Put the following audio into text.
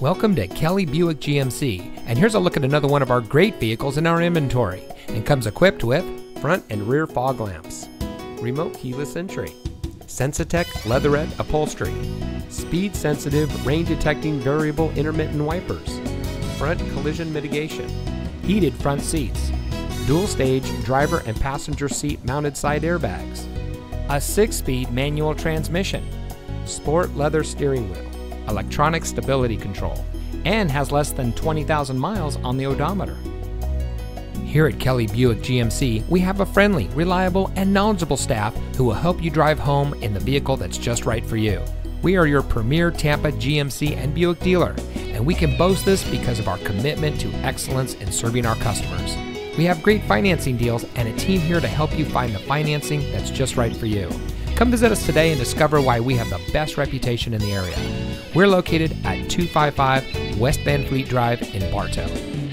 Welcome to Kelley Buick GMC, and here's a look at another one of our great vehicles in our inventory, and comes equipped with front and rear fog lamps, remote keyless entry, Sensatec leatherette upholstery, speed sensitive rain detecting variable intermittent wipers, front collision mitigation, heated front seats, dual stage driver and passenger seat mounted side airbags, a 6-speed manual transmission, sport leather steering wheel, electronic stability control, and has less than 20,000 miles on the odometer. Here at Kelley Buick GMC, we have a friendly, reliable, and knowledgeable staff who will help you drive home in the vehicle that's just right for you. We are your premier Tampa GMC and Buick dealer, and we can boast this because of our commitment to excellence in serving our customers. We have great financing deals and a team here to help you find the financing that's just right for you. Come visit us today and discover why we have the best reputation in the area. We're located at 255 West Van Fleet Drive in Bartow.